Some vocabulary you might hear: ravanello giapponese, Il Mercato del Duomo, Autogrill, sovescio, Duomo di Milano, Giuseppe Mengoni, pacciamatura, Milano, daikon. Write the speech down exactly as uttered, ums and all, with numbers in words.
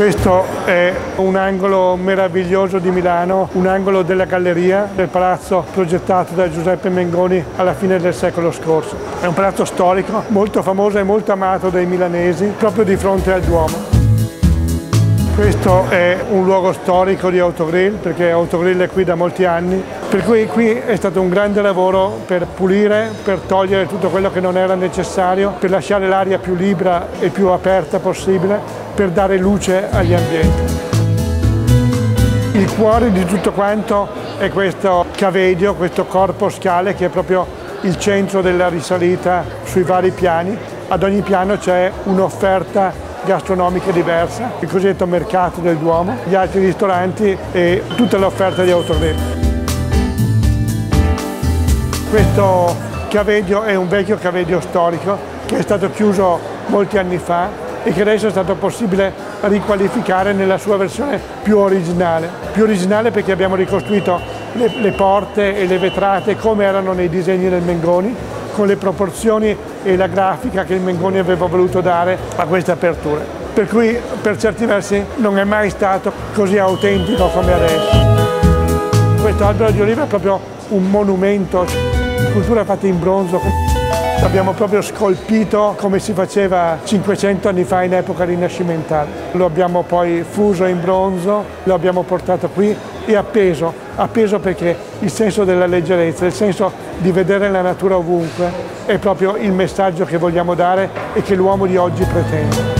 Questo è un angolo meraviglioso di Milano, un angolo della galleria del palazzo progettato da Giuseppe Mengoni alla fine del secolo scorso. È un palazzo storico, molto famoso e molto amato dai milanesi, proprio di fronte al Duomo. Questo è un luogo storico di Autogrill, perché Autogrill è qui da molti anni, per cui qui è stato un grande lavoro per pulire, per togliere tutto quello che non era necessario, per lasciare l'aria più libera e più aperta possibile, per dare luce agli ambienti. Il cuore di tutto quanto è questo cavedio, questo corpo scale che è proprio il centro della risalita sui vari piani. Ad ogni piano c'è un'offerta gastronomiche diverse, il cosiddetto mercato del Duomo, gli altri ristoranti e tutta l'offerta di Autogrill. Questo cavedio è un vecchio cavedio storico che è stato chiuso molti anni fa e che adesso è stato possibile riqualificare nella sua versione più originale. Più originale perché abbiamo ricostruito le, le porte e le vetrate come erano nei disegni del Mengoni, con le proporzioni e la grafica che il Mengoni aveva voluto dare a queste aperture. Per cui per certi versi non è mai stato così autentico come adesso. Questo albero di oliva è proprio un monumento, scultura fatta in bronzo. L'abbiamo proprio scolpito come si faceva cinquecento anni fa in epoca rinascimentale. Lo abbiamo poi fuso in bronzo, lo abbiamo portato qui e appeso, appeso perché il senso della leggerezza, il senso di vedere la natura ovunque è proprio il messaggio che vogliamo dare e che l'uomo di oggi pretende.